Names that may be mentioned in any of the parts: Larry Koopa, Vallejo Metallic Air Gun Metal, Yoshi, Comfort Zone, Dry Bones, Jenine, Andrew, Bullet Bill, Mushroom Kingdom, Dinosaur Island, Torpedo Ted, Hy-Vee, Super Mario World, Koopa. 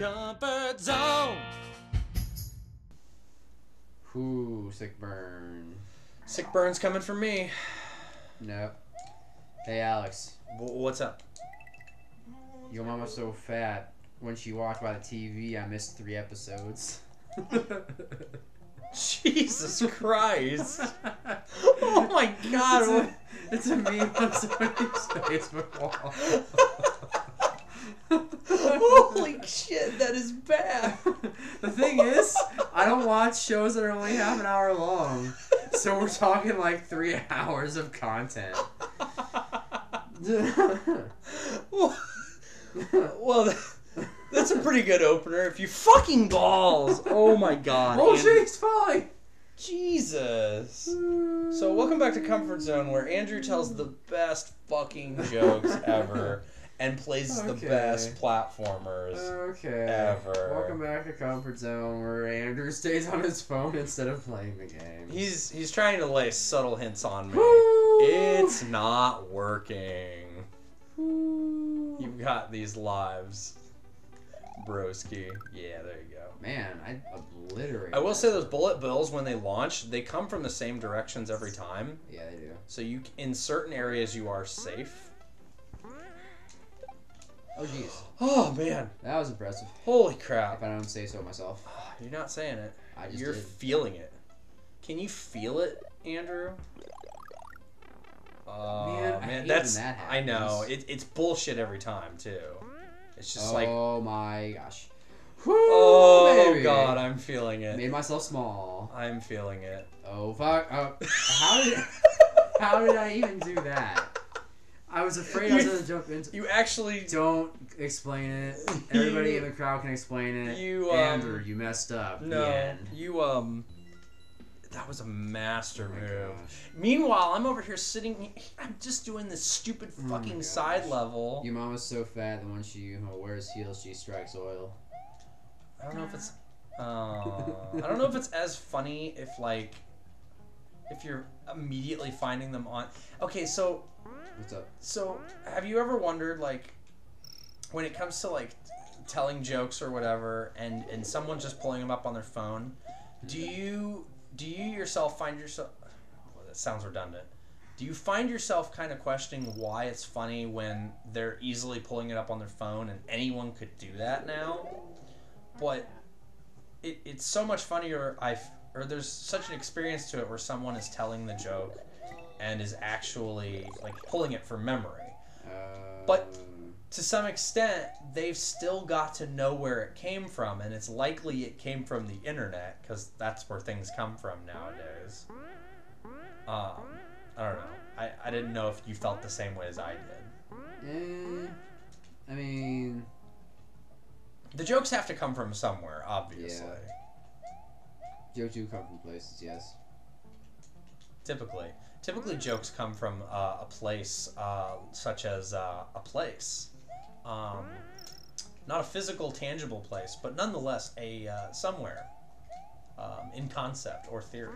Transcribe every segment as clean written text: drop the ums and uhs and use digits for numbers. Comfort Zone. Ooh, sick burn. Sick burn's coming from me. Nope. Hey, Alex. What's up? Your mama's so fat. When she walked by the TV, I missed 3 episodes. Jesus Christ. Oh my God. It's a meme on somebody's Facebook wall. Holy shit, that is bad. The thing is, I don't watch shows that are only half an hour long. So we're talking like 3 hours of content. Well, that's a pretty good opener. If you fucking balls. Oh my God. Oh shit, he's fine. Jesus. So welcome back to Comfort Zone, where Andrew tells the best fucking jokes ever and plays the best platformers ever. Welcome back to Comfort Zone, where Andrew stays on his phone instead of playing the game. He's trying to lay subtle hints on me. It's not working. You've got these lives, broski. Yeah, there you go. Man, I obliterated. I will say those Bullet Bills, when they launch, they come from the same directions every time. Yeah, they do. So you, in certain areas, you are safe. Oh jeez. Oh man, that was impressive. Holy crap! If I don't say so myself. You're not saying it. I just You're did. Feeling it. Can you feel it, Andrew? Man, man, that's that I know it's bullshit every time too. It's just like oh my gosh, woo, oh baby. God, I'm feeling it. Made myself small. I'm feeling it. Oh fuck! Oh. How did I even do that? I was afraid I was gonna jump into. You actually don't explain it. Everybody in the crowd can explain it. You Andrew, you messed up. No, you That was a master move. Meanwhile, I'm over here sitting. I'm just doing this stupid fucking side level. Your mom is so fat that when she wears heels, she strikes oil. I don't know if it's. I don't know if it's as funny if like, if you're immediately finding them on. Okay, so. What's up? So, have you ever wondered like, when it comes to like, telling jokes or whatever, and someone's just pulling them up on their phone, do you yourself find yourself... Well, that sounds redundant. Do you find yourself kind of questioning why it's funny when they're easily pulling it up on their phone and anyone could do that now? But it's so much funnier, or there's such an experience to it where someone is telling the joke and is actually like pulling it from memory. But to some extent, they've still got to know where it came from, and it's likely it came from the internet, because that's where things come from nowadays. I don't know. I didn't know if you felt the same way as I did. I mean... The jokes have to come from somewhere, obviously. Yeah. Jokes do come from places, yes. Typically jokes come from a place, such as a place. Not a physical, tangible place, but nonetheless a somewhere in concept or theory.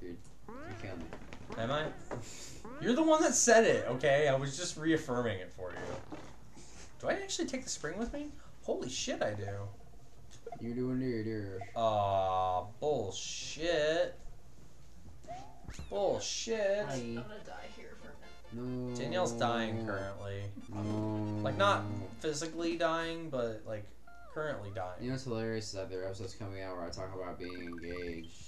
Dude, you're killing me. Am I? You're the one that said it, okay? I was just reaffirming it for you. Do I actually take the spring with me? Holy shit, I do. You're doing dear. Aw, bullshit. Bullshit. I'm gonna die here for a minute. No. Danielle's dying currently. No. Like, not physically dying, but, like, currently dying. You know what's hilarious is that there are episodes coming out where I talk about being engaged.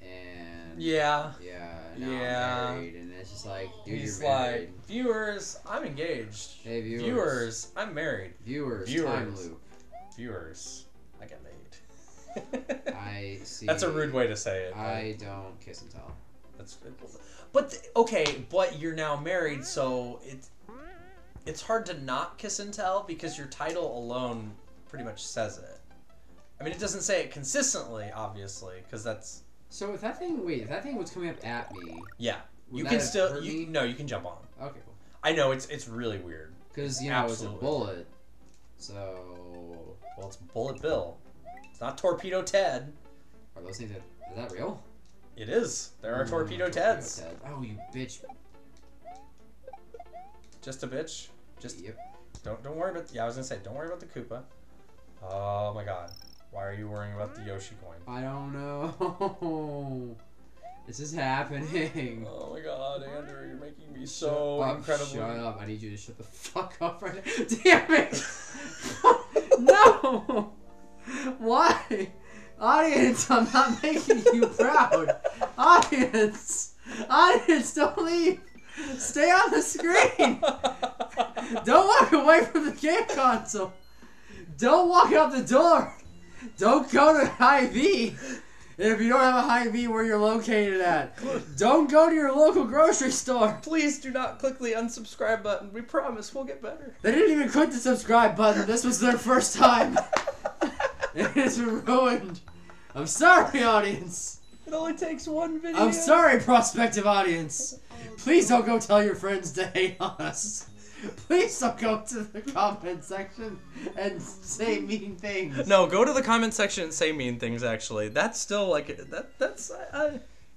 And... Yeah. Yeah. Now I'm married, and it's just like, dude, he's you're married. Like, viewers, I'm engaged. Hey, viewers. Viewers, I'm married. Viewers. Time loop. Viewers, I got laid. I see. That's a rude way to say it. I don't kiss and tell. That's good. But okay, but you're now married, so it's hard to not kiss and tell because your title alone pretty much says it. I mean, it doesn't say it consistently, obviously, because that's. So if that thing, wait, if that thing was coming up at me. Yeah, you can still. You can jump on. Okay, cool. I know it's really weird. Because you know it's a bullet. So. Well, it's Bullet Bill. It's not Torpedo Ted. Are those things? Is that real? It is. There are Torpedo Teds. Torpedo Ted. Oh, you bitch. Just a bitch. Just. Yep. Don't worry about. Yeah, I was gonna say, don't worry about the Koopa. Oh my god. Why are you worrying about the Yoshi coin? I don't know. This is happening. Oh my god, Andrew, you're making me so incredibly... Shut up. I need you to shut the fuck up right now. Damn it! No! Why? Audience, I'm not making you proud. Audience! Audience, don't leave! Stay on the screen! Don't walk away from the game console! Don't walk out the door! Don't go to Hy-Vee! If you don't have a Hy-Vee where you're located at, don't go to your local grocery store! Please do not click the unsubscribe button. We promise we'll get better. They didn't even click the subscribe button. This was their first time. It is ruined. I'm sorry, audience. It only takes one video. I'm sorry, prospective audience. Please don't go tell your friends to hate on us. Please don't go to the comment section and say mean things. No, go to the comment section and say mean things, actually. That's still, like, that's...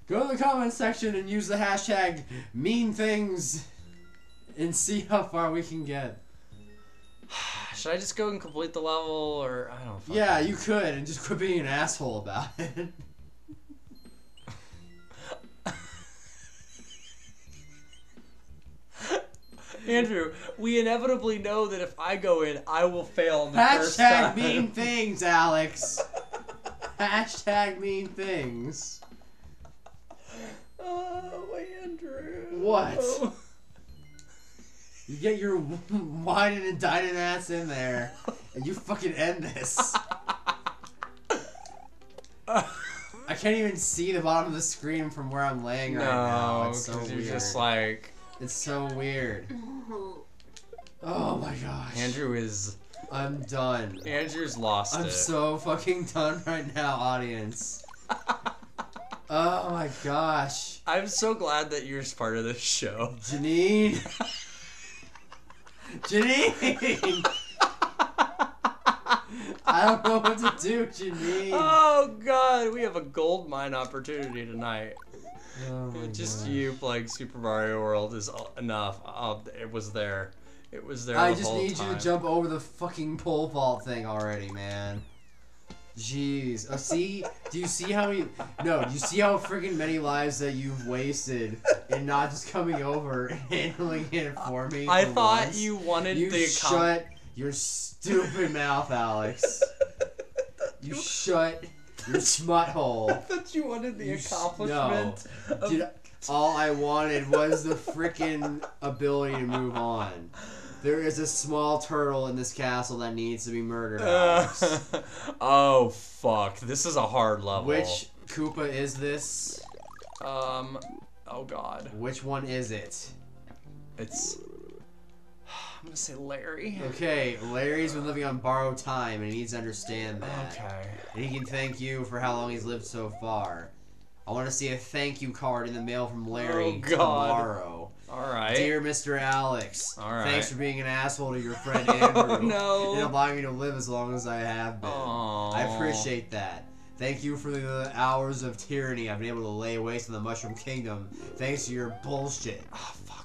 Go to the comment section and use the hashtag mean things and see how far we can get. Should I just go and complete the level, or... I don't know. Yeah, you could, and just quit being an asshole about it. Andrew, we inevitably know that if I go in, I will fail on the first time. Hashtag mean things, Alex. Hashtag mean things. Oh, Andrew. What? Oh. You get your whining and dining ass in there, and you fucking end this. I can't even see the bottom of the screen from where I'm laying right now. It's so weird. You're just like... It's so weird. Oh my gosh. Andrew is... I'm done. Andrew's lost it. I'm so fucking done right now, audience. Oh my gosh. I'm so glad that you're part of this show. Janine. Janine! I don't know what to do, Janine. Oh god, we have a gold mine opportunity tonight. Oh just gosh. You playing Super Mario World is enough. It was there. It was there. I the just whole need time. You to jump over the fucking pole vault thing already, man. Jeez. See? Do you see how many? No. Do you see how freaking many lives that you've wasted in not just coming over and handling it for me? I thought once? You wanted you the. You shut your stupid mouth, Alex. You shut. Your smut hole. I thought you wanted the accomplishment. No. Dude, all I wanted was the freaking ability to move on. There is a small turtle in this castle that needs to be murdered. Oh, fuck. This is a hard level. Which Koopa is this? Oh, God. Which one is it? It's... I'm going to say Larry. Okay, Larry's been living on borrowed time, and he needs to understand that. Okay. And he can thank you for how long he's lived so far. I want to see a thank you card in the mail from Larry tomorrow. All right. Dear Mr. Alex, all right. Thanks for being an asshole to your friend Andrew. Oh, no. And allowing me to live as long as I have been. Aww. I appreciate that. Thank you for the hours of tyranny I've been able to lay waste in the Mushroom Kingdom. Thanks to your bullshit. Oh, fuck.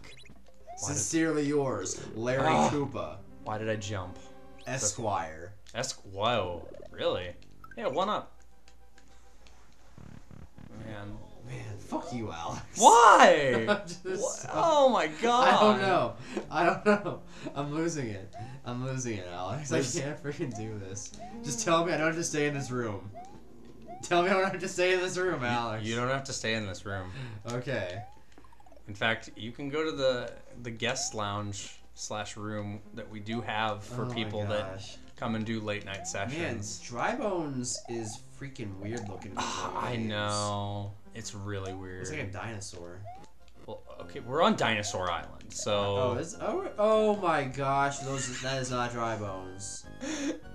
Sincerely yours, Larry Koopa. Why did I jump? Esquire. Whoa, really? Yeah, one up. Man. Man, fuck you, Alex. Why? Oh my god. I don't know. I'm losing it. Alex. I can't freaking do this. Just tell me I don't have to stay in this room. Tell me I don't have to stay in this room, Alex. You don't have to stay in this room. Okay. In fact, you can go to the guest lounge / room that we do have for people that come and do late night sessions. Man, Dry Bones is freaking weird looking. I know. It's really weird. It's like a dinosaur. Well, okay, we're on Dinosaur Island, so... Oh my gosh, that is not Dry Bones.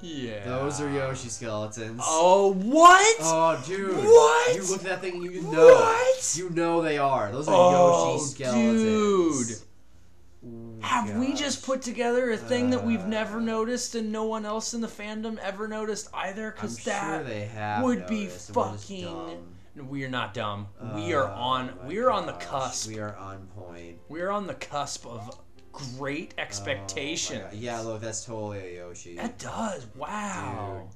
Yeah. Those are Yoshi skeletons. Oh, what? Oh, dude. What? You look at that thing and you know. What? You know they are. Those are Yoshi skeletons. Dude. Oh, have gosh. We just put together a thing that we've never noticed and no one else in the fandom ever noticed either? Because that sure they have would be fucking... We are not dumb. We are on the cusp. We are on point. We are on the cusp of Great Expectations. Oh, yeah, look, that's totally a Yoshi. That does. Wow.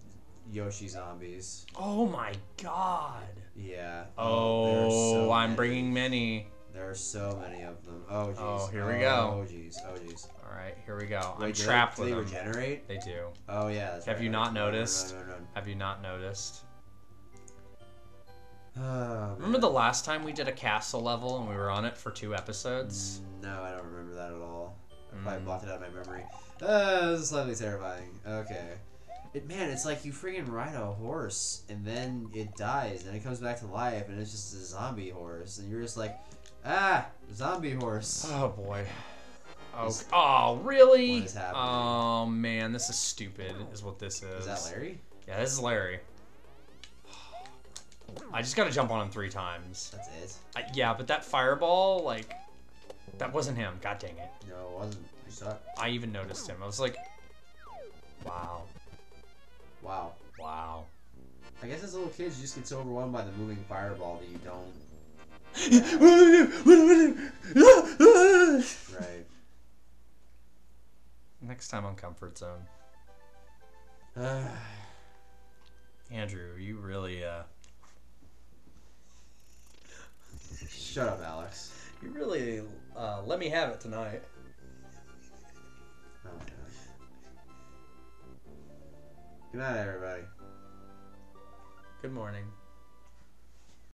Dude, Yoshi zombies. Oh my god. Yeah. Oh, so I'm bringing many. There are so many of them. Oh, jeez. Oh, here we go. Oh, jeez. Oh, jeez. All right, here we go. Wait, I'm trapped with them. Do they regenerate? They do. Oh, yeah. That's Have you not noticed? Run. Have you not noticed? Oh, remember the last time we did a castle level and we were on it for 2 episodes? No, I don't remember that at all. I probably blocked it out of my memory. This is slightly terrifying. Okay. Man, it's like you friggin' ride a horse and then it dies and it comes back to life and it's just a zombie horse and you're just like, ah, zombie horse. Oh boy. Oh, oh really? What is happening? Oh man, this is stupid is what this is. Is that Larry? Yeah, this is Larry. I just gotta jump on him 3 times. That's it? Yeah, but that fireball, like, that wasn't him. God dang it. No, it wasn't. You suck. I even noticed him. I was like, wow. Wow. Wow. I guess as a little kid, you just get so overwhelmed by the moving fireball that you don't... Right. Next time on Comfort Zone. Andrew, you really, Shut up, Alex. You really let me have it tonight. Oh my gosh. Good night, everybody. Good morning.